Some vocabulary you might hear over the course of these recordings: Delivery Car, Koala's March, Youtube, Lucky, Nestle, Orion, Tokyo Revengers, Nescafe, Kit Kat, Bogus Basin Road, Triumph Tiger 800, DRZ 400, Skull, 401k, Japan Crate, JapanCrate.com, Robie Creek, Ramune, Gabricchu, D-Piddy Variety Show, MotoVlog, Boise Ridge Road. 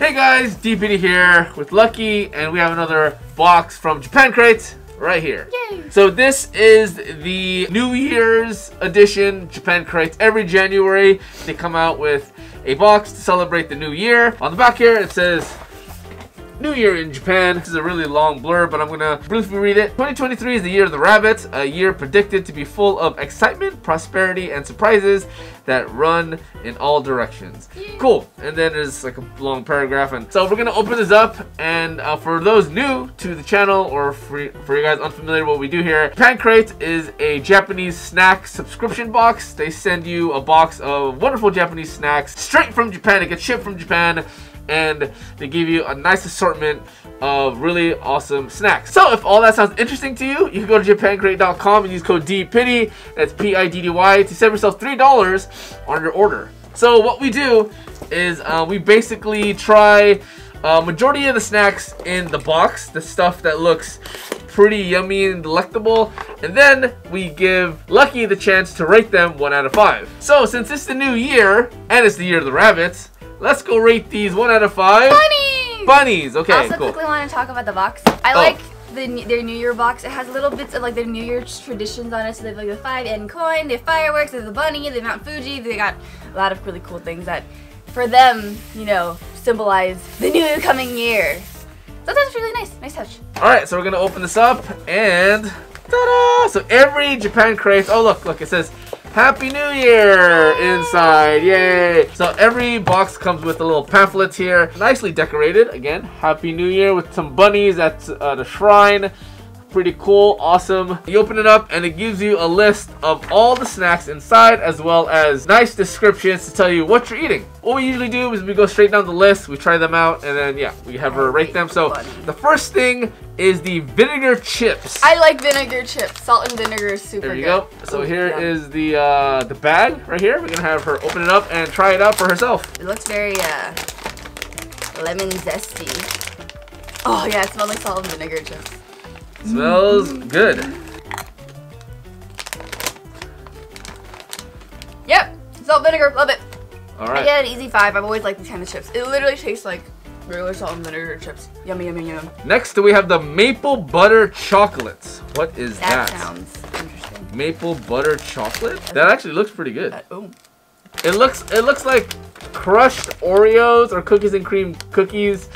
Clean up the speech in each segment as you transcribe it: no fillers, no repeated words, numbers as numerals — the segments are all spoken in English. Hey guys, D-Piddy here with Lucky, and we have another box from Japan Crate right here. Yay. So this is the New Year's edition Japan Crate. Every January they come out with a box to celebrate the new year. On the back here it says New Year in Japan. This is a really long blurb, but I'm going to briefly read it. 2023 is the year of the rabbit, a year predicted to be full of excitement, prosperity, and surprises that run in all directions. Yeah. Cool. And then there's like a long paragraph. And so we're going to open this up. And for those new to the channel, or for you guys unfamiliar with what we do here, Japan Crate is a Japanese snack subscription box. They send you a box of wonderful Japanese snacks straight from Japan. It gets shipped from Japan. And they give you a nice assortment of really awesome snacks. So if all that sounds interesting to you, you can go to JapanCrate.com and use code D-Piddy, that's P-I-D-D-Y, to save yourself $3 on your order. So what we do is we basically try majority of the snacks in the box, the stuff that looks pretty yummy and delectable, and then we give Lucky the chance to rate them 1 out of 5. So since it's the new year, and it's the year of the rabbits, let's go rate these 1 out of 5. Bunnies! Bunnies, okay, cool. I also quickly want to talk about the box. I like their New Year box. It has little bits of like their New Year's traditions on it. So they have like the 5-yen coin, they have fireworks, there's the bunny, they have Mount Fuji. They got a lot of really cool things that, for them, you know, symbolize the new coming year. So that's really nice, nice touch. All right, so we're gonna open this up and ta-da! So every Japan Crate, oh look, look, it says, Happy New Year inside, yay! So every box comes with a little pamphlet here, nicely decorated. Again, Happy New Year with some bunnies at the shrine. Pretty cool, awesome. You open it up and it gives you a list of all the snacks inside, as well as nice descriptions to tell you what you're eating. What we usually do is we go straight down the list, we try them out, and then yeah, we have her rate them. So the first thing is the vinegar chips. I like vinegar chips. Salt and vinegar is super good. There you go. So here is the bag right here. We're gonna have her open it up and try it out for herself. It looks very lemon zesty. Oh yeah, it smells like salt and vinegar chips. Smells good. Yep, salt vinegar, love it. All right. I get an easy 5. I've always liked these kind of chips. It literally tastes like regular salt and vinegar chips. Yummy, yummy, yum. Next, we have the maple butter chocolates. What is that? That sounds interesting. Maple butter chocolate? That actually looks pretty good. Oh. It looks like crushed Oreos or cookies and cream cookies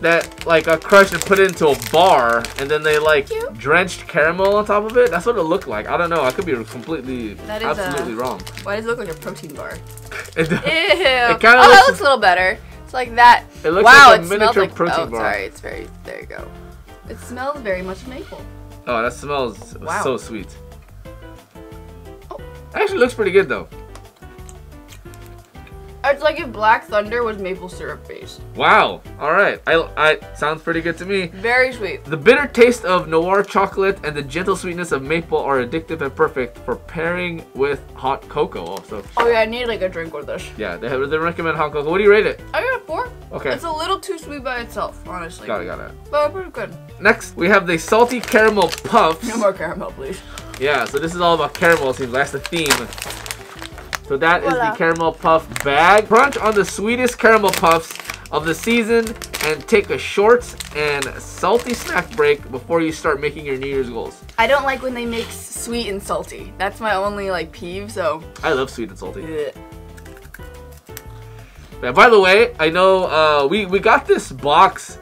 that like are crushed and put into a bar, and then they like drenched caramel on top of it. That's what it looked like. I don't know. I could be completely, absolutely wrong. Why does it look like a protein bar? It does. Ew. It kind of that looks a little better. It's like that. It looks like a miniature protein bar. Sorry, it's very, there you go. It smells very much maple. Oh, that smells so sweet. Oh. Actually looks pretty good though. It's like if Black Thunder was maple syrup based. Wow. All right. I sounds pretty good to me. Very sweet. The bitter taste of noir chocolate and the gentle sweetness of maple are addictive and perfect for pairing with hot cocoa also. Oh yeah, I need like a drink with this. Yeah, they recommend hot cocoa. What do you rate it? I got a 4. Okay. It's a little too sweet by itself, honestly. Got it. But pretty good. Next, we have the salty caramel puffs. No more caramel, please. Yeah, so this is all about caramel, seems like that's the theme. So that is the caramel puff bag. Crunch on the sweetest caramel puffs of the season and take a short and salty snack break before you start making your New Year's goals. I don't like when they mix sweet and salty. That's my only like peeve, so. I love sweet and salty. Yeah. Now, by the way, I know we got this box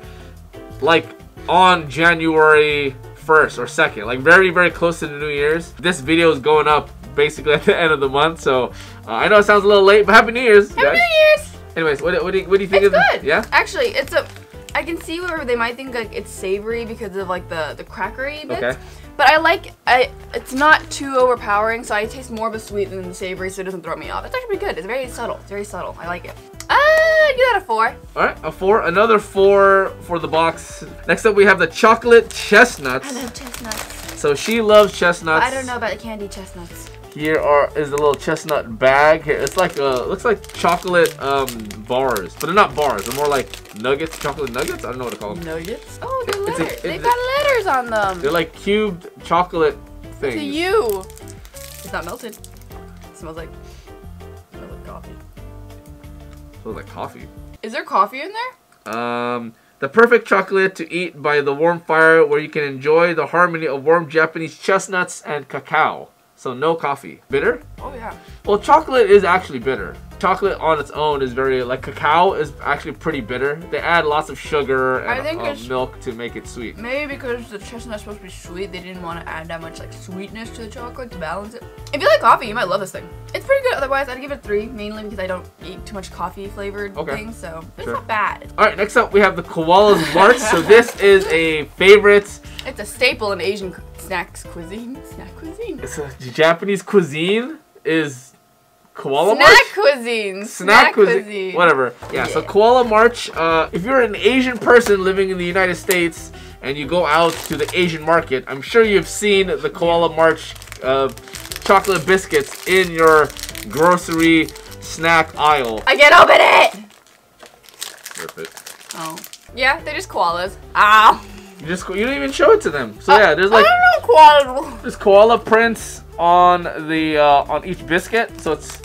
like on January 1st or 2nd, like very, very close to the New Year's. This video is going up basically at the end of the month, so I know it sounds a little late, but Happy New Year's! Happy New Years! Anyways, what do you think of it? It's good! Yeah? Actually, it's a... I can see where they might think like it's savory because of like the crackery bits, but I like... it's not too overpowering, so I taste more of a sweet than the savory, so it doesn't throw me off. It's actually pretty good. It's very subtle. It's very subtle. I like it. I'd give that a 4. Alright, a 4. Another 4 for the box. Next up, we have the chocolate chestnuts. I love chestnuts. So she loves chestnuts. I don't know about the candy chestnuts. Here is the little chestnut bag. Here, it's like looks like chocolate bars, but they're not bars. They're more like nuggets, chocolate nuggets. I don't know what to call them. Nuggets? Oh, they're letters. They've got letters on them. They're like cubed chocolate things. To you, it's not melted. It smells like coffee. Smells like coffee. Is there coffee in there? The perfect chocolate to eat by the warm fire where you can enjoy the harmony of warm Japanese chestnuts and cacao. So no coffee. Bitter? Oh yeah. Well, chocolate is actually bitter. Chocolate on its own is very, like, cacao is actually pretty bitter. They add lots of sugar and milk to make it sweet. Maybe because the chestnut's supposed to be sweet, they didn't want to add that much, like, sweetness to the chocolate to balance it. If you like coffee, you might love this thing. It's pretty good otherwise. I'd give it 3, mainly because I don't eat too much coffee flavored things, so but it's not bad. Alright, next up we have the Koala's March. So this is a favorite. It's a staple in Asian snacks cuisine. Snack cuisine. It's a Japanese cuisine is Koala March? Snack cuisine. Whatever. Yeah, so Koala March, if you're an Asian person living in the United States and you go out to the Asian market, I'm sure you've seen the Koala March chocolate biscuits in your grocery snack aisle. I can't open it! Rip it. Oh. Yeah, they're just koalas. Ow. You don't even show it to them. So yeah, there's like I don't know koala. There's koala prints on the on each biscuit, so it's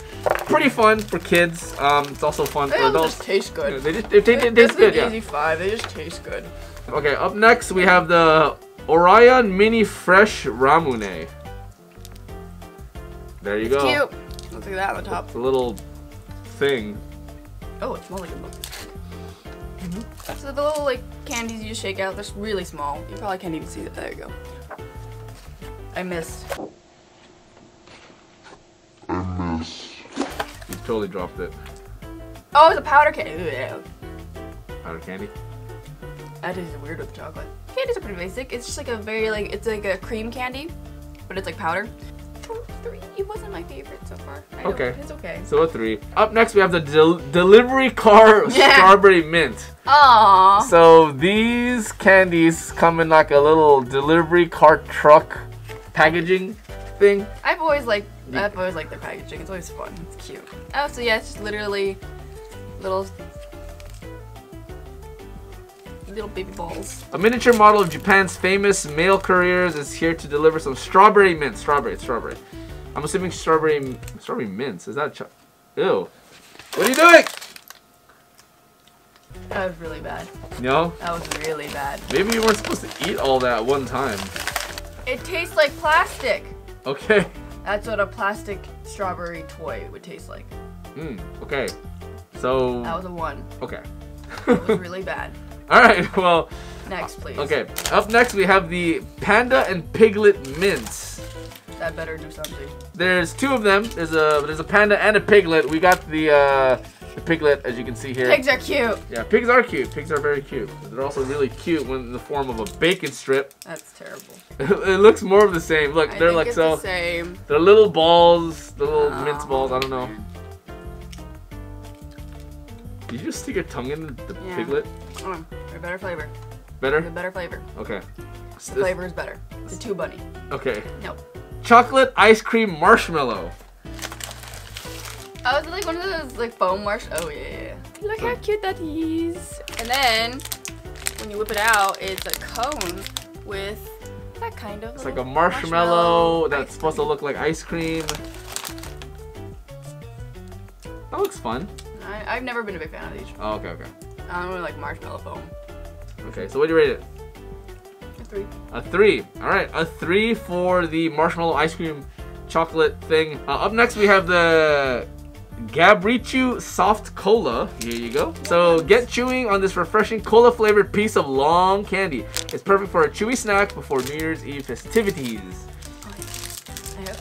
pretty fun for kids. It's also fun for adults. They just taste good. They taste good. Easy 5. They just taste good. Okay, up next we have the Orion Mini Fresh Ramune. There you go. It's cute. Looks like that on the top. It's a little thing. Oh, it smells like a book. So the little like candies you just shake out, they're really small. You probably can't even see that. There you go. I missed. You totally dropped it. Oh, it's a powder candy. Powder candy? That is weird with chocolate. Candies are pretty basic. It's just like a very like, it's like a cream candy, but it's like powder. 3. It wasn't my favorite so far. Okay. It's okay. So a 3. Up next we have the Delivery Car Strawberry Mint. Aww. So these candies come in like a little delivery car truck packaging thing. I've always liked their packaging. It's always fun. It's cute. Oh, so yeah, it's just literally little baby balls. A miniature model of Japan's famous mail couriers is here to deliver some strawberry mints. Strawberry. I'm assuming strawberry mints. Is that ew. What are you doing? That was really bad. No? That was really bad. Maybe you weren't supposed to eat all that at one time. It tastes like plastic. Okay. That's what a plastic strawberry toy would taste like. Hmm. Okay. So. That was a 1. Okay. It was really bad. Alright, well. Next, please. Okay. Up next, we have the Panda and Piglet Mints. That better do something. There's 2 of them. There's a panda and a piglet. We got the piglet, as you can see here. Pigs are cute. Yeah, pigs are cute. Pigs are very cute. They're also really cute when in the form of a bacon strip. That's terrible. It looks more of the same. Look, they're like it's so. The same. They're little balls, the little mince balls. I don't know. Did you just stick your tongue in the piglet? Oh, they're better flavor. Better? They're better flavor. Okay. The flavor is better. It's a 2 bunny. Okay. No. Chocolate ice cream marshmallow. Oh, is it like one of those like foam marshmallows? Oh yeah. Look how cute that is. And then when you whip it out, it's a cone with that kind of. It's like a marshmallow that's supposed to look like ice cream. That looks fun. I've never been a big fan of these. Oh, okay, okay. I don't really like marshmallow foam. Okay, so what do you rate it? A 3. Alright, a 3 for the marshmallow ice cream chocolate thing. Up next we have the Gabricchu Soft Cola. Here you go. So get chewing on this refreshing cola flavored piece of long candy. It's perfect for a chewy snack before New Year's Eve festivities.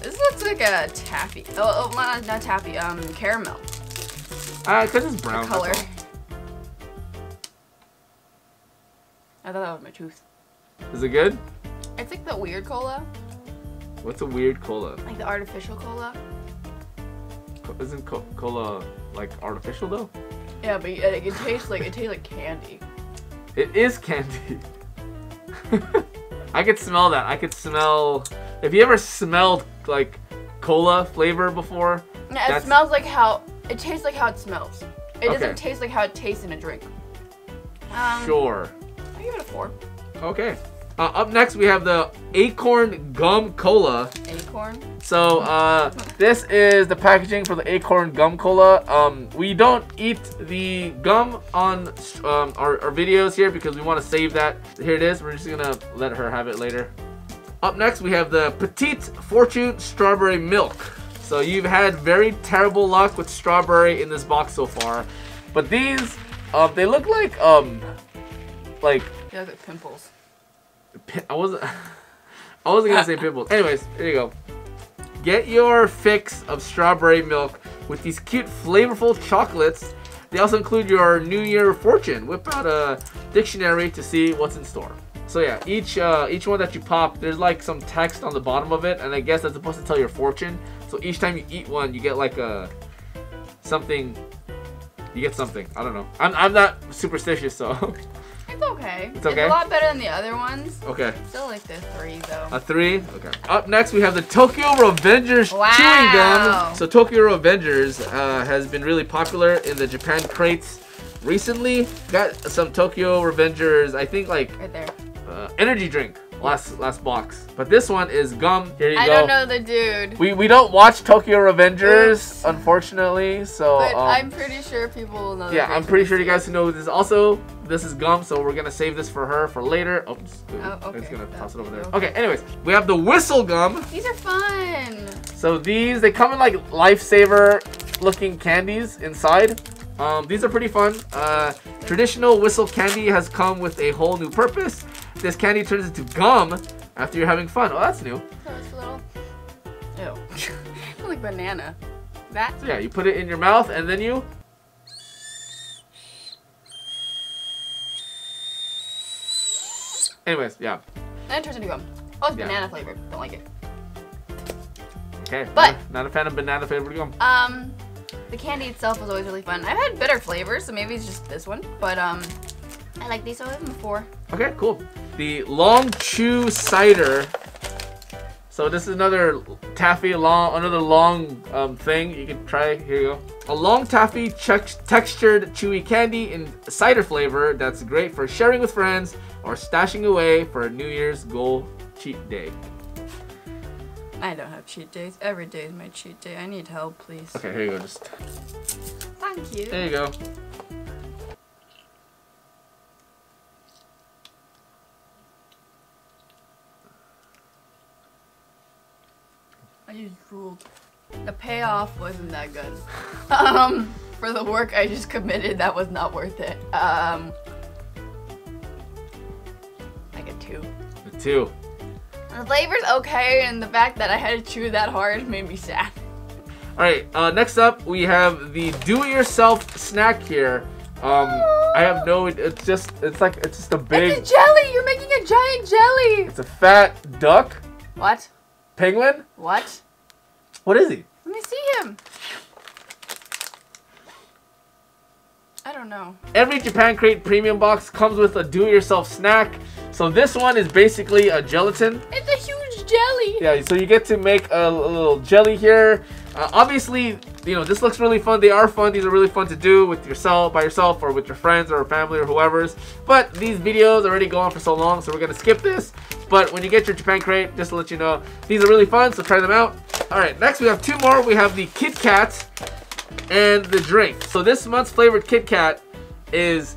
This looks like a taffy. Oh, not taffy, caramel. Because it's brown. The color. I thought that was my tooth. Is it good? It's like the weird cola. What's a weird cola? Like the artificial cola. Isn't cola like artificial though? Yeah, but it tastes like candy. It is candy. I could smell that. I could smell. Have you ever smelled like cola flavor before? Yeah, it smells like how it tastes like how it smells. It doesn't taste like how it tastes in a drink. Sure. I give it a 4. Okay. Up next, we have the Acorn Gum Cola. Acorn? So, this is the packaging for the Acorn Gum Cola. We don't eat the gum on our videos here because we want to save that. Here it is. We're just going to let her have it later. Up next, we have the Petite Fortune Strawberry Milk. So, you've had very terrible luck with strawberry in this box so far. But these, they look like, they look like pimples. I wasn't gonna say pimples. Anyways, there you go. Get your fix of strawberry milk with these cute, flavorful chocolates. They also include your New Year fortune. Whip out a dictionary to see what's in store. So yeah, each one that you pop, there's like some text on the bottom of it, and I guess that's supposed to tell your fortune. So each time you eat one, you get like a something. You get something. I don't know. I'm not superstitious, so. It's okay. It's okay. It's a lot better than the other ones. Okay. Still like the 3 though. A 3? Okay. Up next we have the Tokyo Revengers chewing gum. So Tokyo Revengers has been really popular in the Japan crates recently. Got some Tokyo Revengers, I think like right there. Energy drink. Last box. But this one is gum. Here you go. I don't know the dude. We don't watch Tokyo Revengers, unfortunately. So but I'm pretty sure people will know. Yeah, I'm pretty sure you guys know who this is. Also, this is gum, so we're gonna save this for her for later. Oops. Oh, okay. I'm just gonna toss it over there. Okay, anyways, we have the whistle gum. These are fun. So these they come in like lifesaver looking candies inside. These are pretty fun. Traditional whistle candy has come with a whole new purpose. This candy turns into gum after you're having fun. Oh, that's new. So it's a little... Ew. Like banana. That? So yeah, you put it in your mouth and then you... Anyways, yeah. Then it turns into gum. Oh, it's banana flavored. Don't like it. Okay. But... Not a fan of banana flavored gum. The candy itself was always really fun. I've had better flavors, so maybe it's just this one. But I like these. I've had them before. Okay, cool. The Long Chew Cider. So this is another taffy, another long thing you can try. Here you go. A long taffy textured chewy candy in cider flavor that's great for sharing with friends or stashing away for a New Year's goal cheat day. I don't have cheat days. Every day is my cheat day. I need help, please. Okay, here you go. Just. Thank you. There you go. I just drooled. The payoff wasn't that good. For the work I just committed, that was not worth it. Like a 2. A 2. The flavor's okay, and the fact that I had to chew that hard made me sad. Alright, next up we have the do-it-yourself snack here. I have no, it's just a big... It's a jelly! You're making a giant jelly! It's a fat duck. What? Penguin? What? What is he? Let me see him. I don't know. Every Japan Crate premium box comes with a do-it-yourself snack. So this one is basically a gelatin. It's a huge jelly. Yeah, so you get to make a little jelly here. Obviously, you know, this looks really fun. They are fun. These are really fun to do with yourself, by yourself, or with your friends or family or whoever's. But these videos already go on for so long, so we're going to skip this. But when you get your Japan Crate, just to let you know, these are really fun, so try them out. All right, next we have 2 more. We have the Kit Kat and the drink. So this month's flavored Kit Kat is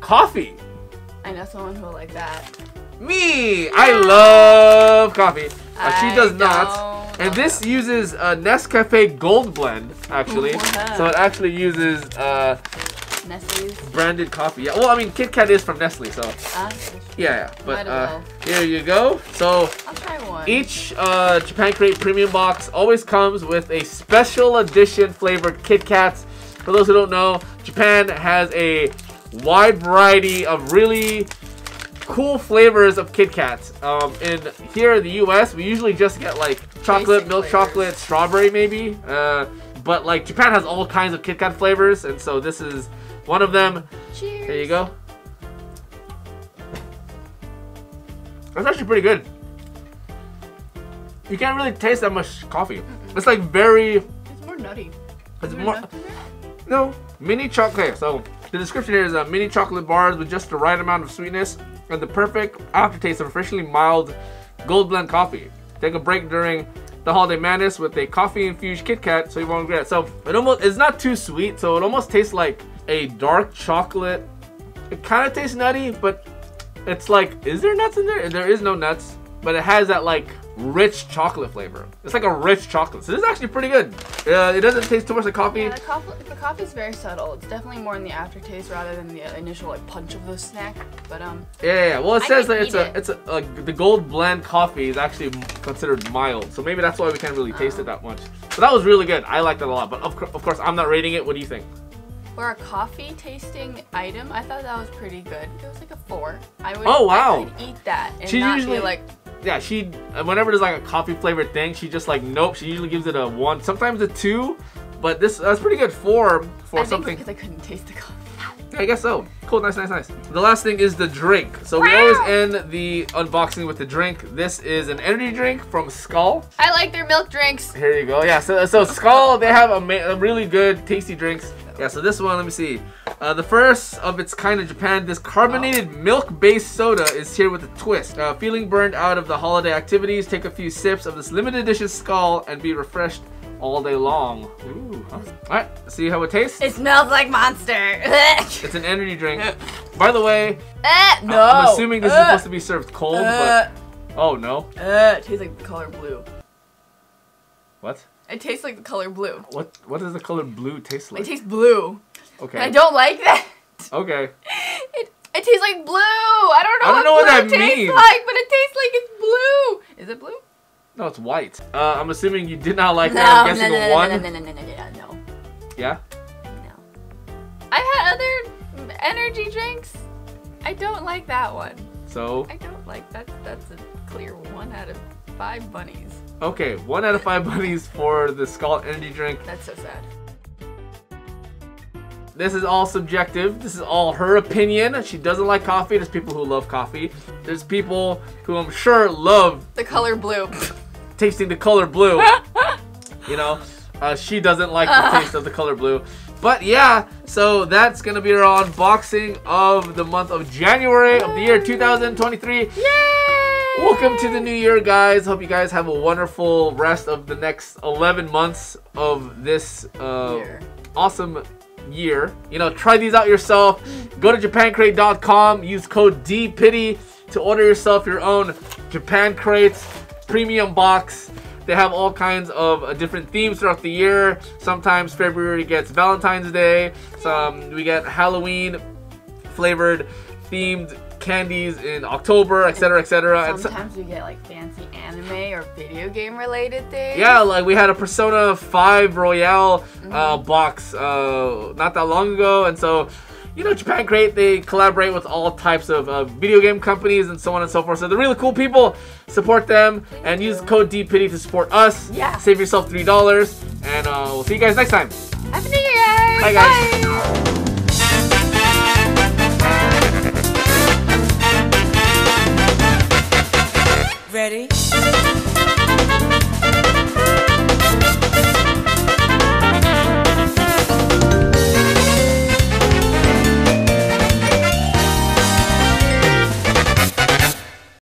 coffee. I know someone who will like that. Me! I love coffee. She does not. And this uses a Nescafe Gold Blend, actually. So it actually uses Nestle's branded coffee. Yeah. Well, I mean, Kit Kat is from Nestle, so. Yeah, but here you go. So I'll try one. Each Japan Crate premium box always comes with a special edition flavored Kit Kats. For those who don't know, Japan has a wide variety of really cool flavors of Kit Kats. And here in the US, we usually just get like chocolate, milk chocolate, strawberry maybe. But like Japan has all kinds of Kit Kat flavors, and so this is one of them. Cheers. There you go. That's actually pretty good. You can't really taste that much coffee. It's like very... It's more nutty. It's more... No, mini chocolate, so... The description here is mini chocolate bars with just the right amount of sweetness and the perfect aftertaste of refreshingly mild gold blend coffee. Take a break during the holiday madness with a coffee-infused Kit Kat, so you won't regret it. So it almost—it's not too sweet, so it almost tastes like a dark chocolate. It kind of tastes nutty, but it's like—is there nuts in there? There is no nuts, but it has that like rich chocolate flavor. It's like a rich chocolate. So this is actually pretty good. It doesn't taste too much like coffee. Yeah, the coffee's very subtle. It's definitely more in the aftertaste rather than the initial like punch of the snack. But yeah. Well, it says that the gold blend coffee is actually considered mild. So maybe that's why we can't really taste it that much. But that was really good. I liked it a lot. But of course, I'm not rating it. What do you think? For a coffee tasting item, I thought that was pretty good. It was like a 4. Oh wow! I would eat that and she not usually be like. Yeah, she, whenever there's like a coffee flavored thing, she just like, nope, she usually gives it a 1, sometimes a 2, but this, that's pretty good 4 for something. I think because I couldn't taste the coffee. Yeah, I guess so. Cool, nice, nice, nice. The last thing is the drink. So we always end the unboxing with the drink. This is an energy drink from Skull. I like their milk drinks. Here you go. Yeah, so Skull, they have a really good, tasty drinks. Yeah, so this one, let me see. The first of its kind in Japan, this carbonated milk-based soda is here with a twist. Feeling burned out of the holiday activities, take a few sips of this limited edition Skull and be refreshed all day long. Ooh, huh? All right, see how it tastes? It smells like Monster. It's an energy drink. By the way, I'm assuming this is supposed to be served cold, but oh no. It tastes like the color blue. What? It tastes like the color blue. What does the color blue taste like? It tastes blue. Okay. And I don't like that. Okay. It tastes like blue. I don't know what that means. Like, but it tastes like it's blue. Is it blue? No, it's white. I'm assuming you did not like that. I'm guessing a 1. No. Yeah? No. I've had other energy drinks. I don't like that one. So? I don't like that. That's a clear 1 out of 5 bunnies. Okay, 1 out of 5 bunnies for the Skull energy drink. That's so sad. This is all subjective. This is all her opinion. She doesn't like coffee. There's people who love coffee. There's people who I'm sure love the color blue. Tasting the color blue. You know, she doesn't like the taste of the color blue. But yeah, so that's gonna be our unboxing of the month of January of the year 2023. Yay! Welcome to the new year, guys. Hope you guys have a wonderful rest of the next 11 months of this awesome year. You know, try these out yourself. Go to JapanCrate.com. Use code D-Piddy to order yourself your own Japan Crate premium box. They have all kinds of different themes throughout the year. Sometimes February gets Valentine's Day. We get Halloween flavored themed candies in October, etc., etc. Sometimes we get like fancy anime or video game related things. Yeah, like we had a Persona 5 Royale box not that long ago, and so you know Japan Crate, they collaborate with all types of video game companies and so on and so forth. So they're really cool people. Support them and use code D-Piddy to support us. Yeah. Save yourself $3, and we'll see you guys next time. Happy New Year! Bye guys. Bye. Ready?